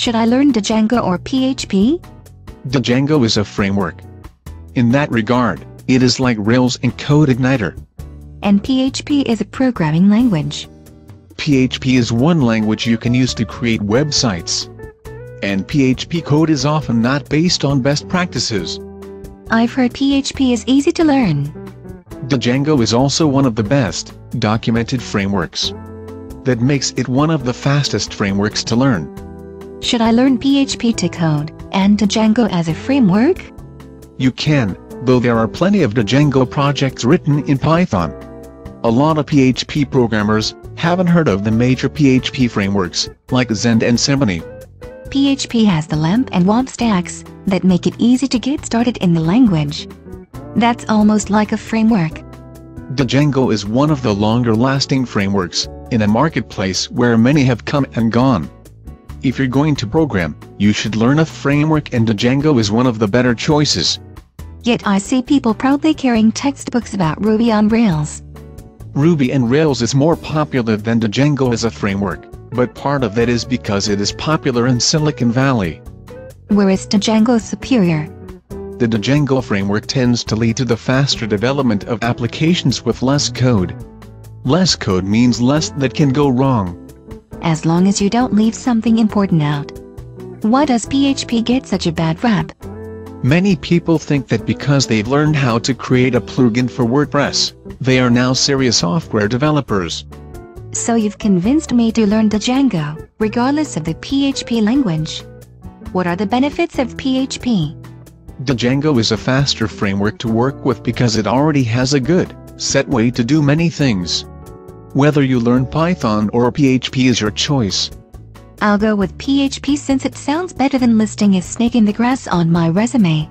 Should I learn Django or PHP? Django is a framework. In that regard, it is like Rails and CodeIgniter. And PHP is a programming language. PHP is one language you can use to create websites. And PHP code is often not based on best practices. I've heard PHP is easy to learn. Django is also one of the best documented frameworks. That makes it one of the fastest frameworks to learn. Should I learn PHP to code and Django as a framework? You can, though there are plenty of Django projects written in Python. A lot of PHP programmers haven't heard of the major PHP frameworks, like Zend and Symfony. PHP has the LAMP and WAMP stacks that make it easy to get started in the language. That's almost like a framework. Django is one of the longer-lasting frameworks in a marketplace where many have come and gone. If you're going to program, you should learn a framework, and Django is one of the better choices. Yet I see people proudly carrying textbooks about Ruby on Rails. Ruby on Rails is more popular than Django as a framework, but part of that is because it is popular in Silicon Valley. Where is Django superior? The Django framework tends to lead to the faster development of applications with less code. Less code means less that can go wrong. As long as you don't leave something important out. Why does PHP get such a bad rap? Many people think that because they've learned how to create a plugin for WordPress, they are now serious software developers. So you've convinced me to learn Django, regardless of the PHP language. What are the benefits of PHP? Django is a faster framework to work with because it already has a good, set way to do many things. Whether you learn Python or PHP is your choice. I'll go with PHP since it sounds better than listing a snake in the grass on my resume.